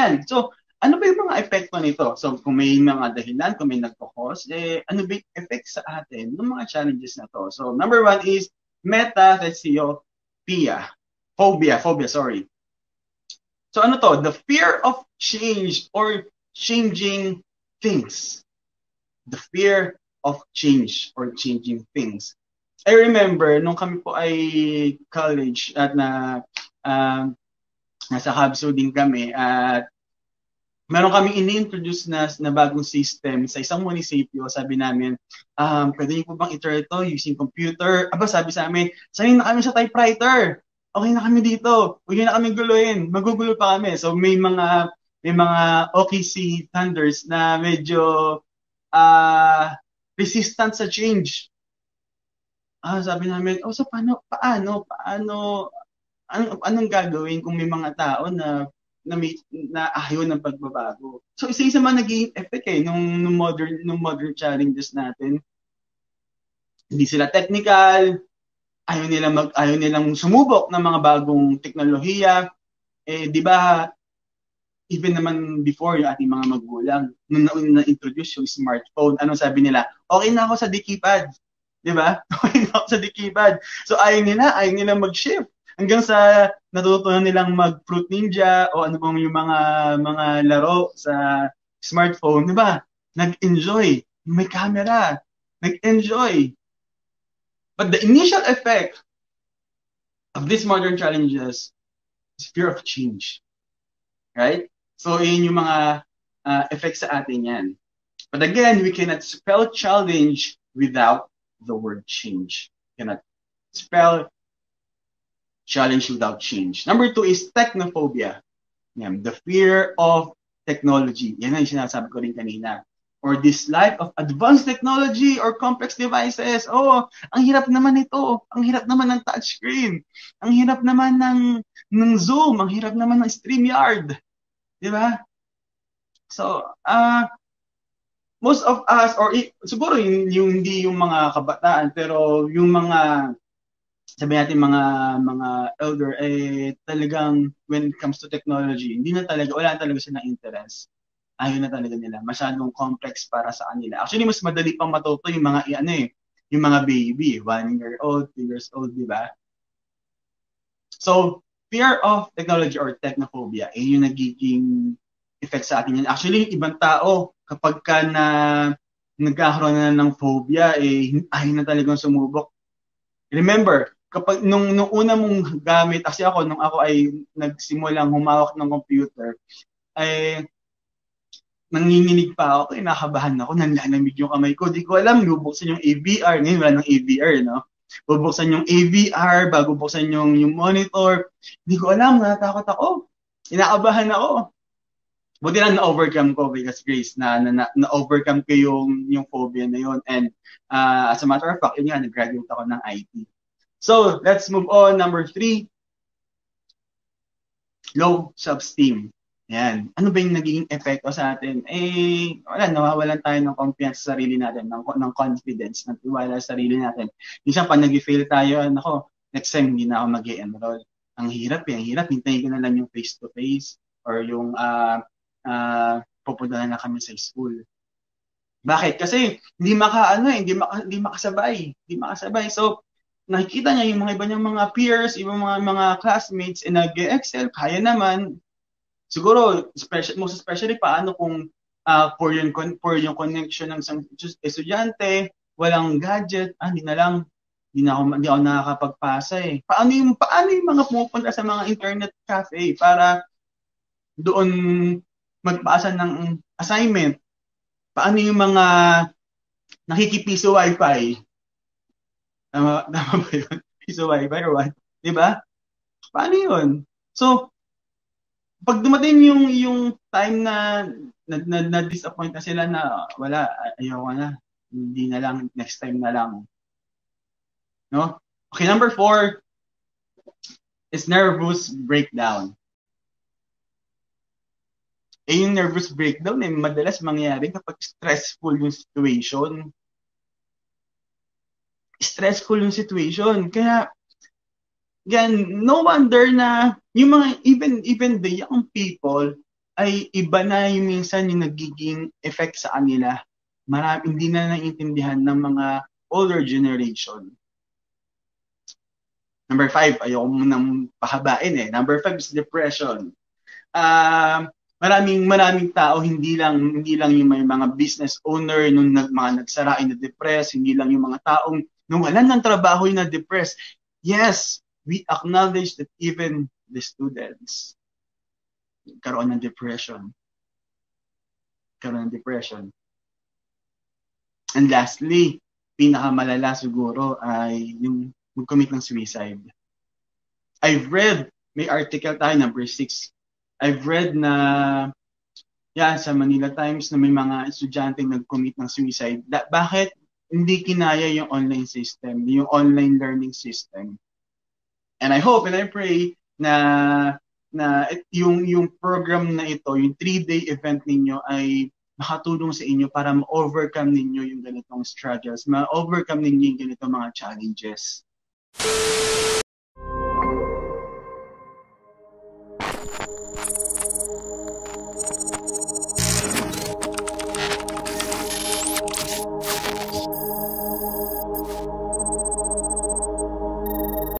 yan. So, ano ba yung mga effect po nito? So, kung may mga dahilan, kung may nagpo-cause, eh, ano ba yung effect sa atin ng mga challenges na to? So, number one is metathesophia. Phobia. So, ano to? The fear of change or changing things. The fear of change or changing things. I remember, nung kami po ay college at na nasa Habso din kami at meron kami ini-introduce na bagong system sa isang munisipyo. Sabi namin, pwede niyo po bang i-try ito using computer? Aba, sabi sa amin, sanay na kami sa typewriter. Okay na kami dito. Huwag na kami guluhin. Magugulo pa kami. So may mga OKC thunders na medyo resistant sa change. Sabi namin, so paano? Anong gagawin kung may mga tao na ayaw ng pagbabago. So isa-isa man naging effect nung modern challenges natin. Hindi sila technical, ayaw nilang sumubok ng mga bagong teknolohiya. Eh di ba even naman before yung ating mga magulang nung na-introduce yung smartphone, ano sabi nila? Okay na ako sa D-keypad. Di ba? Okay na ako sa D-keypad. So ayaw nila mag-shift. Hanggang sa natutunan nilang mag-Fruit Ninja o ano bang yung mga laro sa smartphone, di ba? Nag-enjoy. May camera. Nag-enjoy. But the initial effect of these modern challenges is fear of change. Right? So, yun yung mga effects sa atin yan. But again, we cannot spell challenge without the word change. We cannot spell challenge without change. Number two is technophobia. Yan, the fear of technology. Yan ang sinasabi ko rin kanina. Or dislike of advanced technology or complex devices. Oh, ang hirap naman ito. Ang hirap naman ng touchscreen. Ang hirap naman ng Zoom. Ang hirap naman ng StreamYard. Di ba? So, most of us, or siguro yung hindi yung mga kabataan, pero yung mga sabi natin mga elder, eh talagang when it comes to technology, hindi na talaga, wala na talaga silang interest. Ayaw na talaga nila. Masyadong complex para sa kanila. Actually, mas madali pang matuto yung mga, yung mga baby, 1-year-old, 2 years old, di ba? So, fear of technology or technophobia, eh yung nagiging effect sa atin yan. Actually, ibang tao, kapag ka na nagkakaroon na ng phobia, eh ayaw na talagang sumubok. Remember, kapag nung una mong gamit, kasi ako, nung ako ay nagsimulang humawak ng computer, ay nanginginig pa ako, nakabahan ako, nanlalamig yung kamay ko. Di ko alam, bubuksan yung AVR. Ngayon, wala ng AVR, no? Bubuksan yung AVR, bago buksan yung monitor. Di ko alam, natakot ako. Inaabahan ako. Buti lang na-overcome ko because Grace, na-overcome ko yung phobia na yun. And as a matter of fact, yun nga, nag-graduate ako ng IT. So, let's move on. Number 3, low self-esteem. Yan. Ano ba yung naging epekto sa atin? Eh, wala, nawawalan tayo ng confidence sa sarili natin, ng confidence, ng tiwala sa sarili natin. Minsan, pag nag-fail tayo, ako, next time, hindi na ako mag-enroll. Ang hirap, hintayin ko na lang yung face-to-face or yung pupunta na kami sa school. Bakit? Kasi hindi makasabay. So nakikita niya yung mga iba niyang mga peers, ibang mga classmates na nag-excel, kaya naman siguro especially paano kung for yung connection ng isang estudyante, walang gadget, hindi na ako nakakapagpasa eh. Paano yung mga pumupunta sa mga internet cafe para doon magpasa ng assignment? Paano yung mga nakikipiso wifi? Tama ba yun? Piso wifi or what? Diba? Paano yun? So, pag dumating yung time na disappoint na sila na wala, ayoko na. Hindi na lang, next time na lang. No? Okay, number 4 is nervous breakdown. Eh, yung nervous breakdown ay madalas mangyayari kapag stressful yung situation. Kaya, again, no wonder na yung mga, even the young people, ay iba na yung minsan yung nagiging effect sa kanila. Marami, hindi na naiintindihan ng mga older generation. Number 5, ayoko munang pahabain eh. Number 5 is depression. Maraming tao, hindi lang yung may mga business owner nung mga nagsara ay na-depress, hindi lang yung mga taong nung wala ng trabaho yung na-depress. Yes, we acknowledge that even the students karoon ng depression. And lastly, pinakamalala siguro ay yung mag-commit ng suicide. I've read, may article tayo, number 6. I've read na sa Manila Times na may mga estudyante nag-commit ng suicide. Bakit hindi kinaya yung online system, yung online learning system? And I hope and I pray na yung program na ito, yung 3-day event ninyo ay makatulong sa inyo para ma-overcome ninyo yung ganitong struggles, ma-overcome ninyo yung ganitong mga challenges.